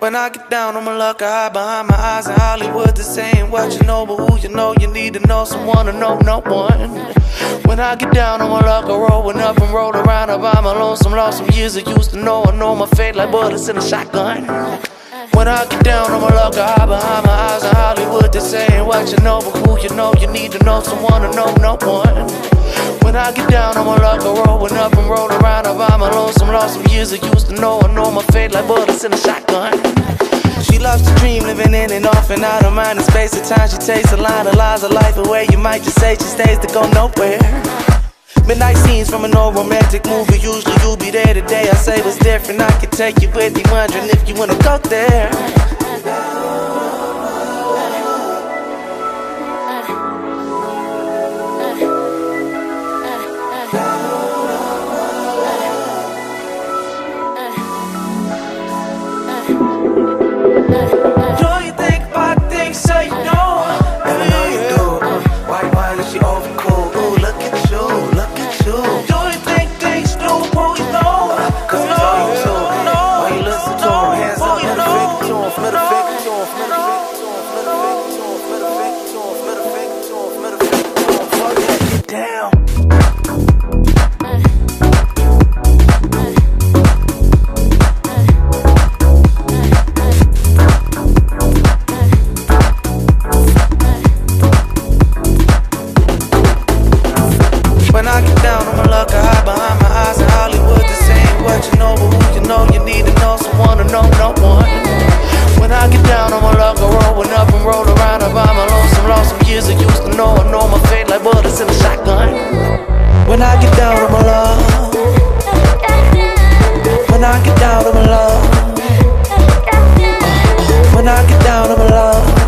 When I get down on my luck, I hide behind my eyes in Hollywood. This ain't what you know, but who you know. You need to know someone to know no one. When I get down on my luck, I rollin' up and roll around. I buy my lonesome, lost some years I used to know. I know my fate like bullets in a shotgun. When I get down on my luck, I hide behind my eyes in Hollywood. This ain't what you know, but who you know. You need to know someone to know no one. When I get down on my luck, I rollin' up and roll around. I buy my lonesome, lost some years I used to know. I know my fate like bullets in a shotgun. She loves to dream, living in and off and out of mind and space. At times she takes a line of lies, a life away. You might just say she stays to go nowhere. Midnight scenes from an old romantic movie. Usually you'll be there today. I say what's different, I can take you with me. Wondering if you wanna go there. When I get down on my love,